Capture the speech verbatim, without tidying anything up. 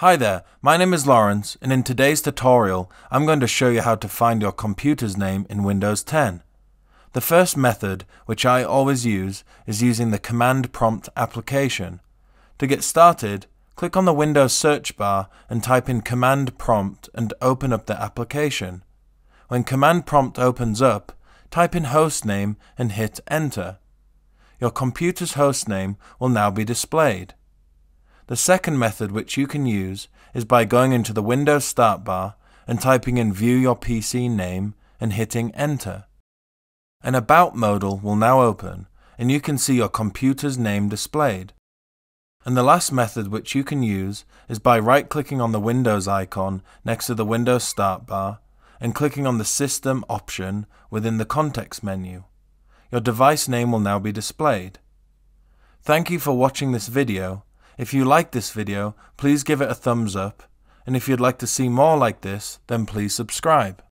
Hi there, my name is Lawrence, and in today's tutorial I'm going to show you how to find your computer's name in Windows ten. The first method, which I always use, is using the Command Prompt application. To get started, click on the Windows search bar and type in Command Prompt and open up the application. When Command Prompt opens up, type in hostname and hit enter. Your computer's hostname will now be displayed. The second method which you can use is by going into the Windows start bar and typing in View Your P C Name and hitting Enter. An About modal will now open and you can see your computer's name displayed. And the last method which you can use is by right-clicking on the Windows icon next to the Windows start bar and clicking on the System option within the context menu. Your device name will now be displayed. Thank you for watching this video. If you like this video, please give it a thumbs up, and if you'd like to see more like this, then please subscribe.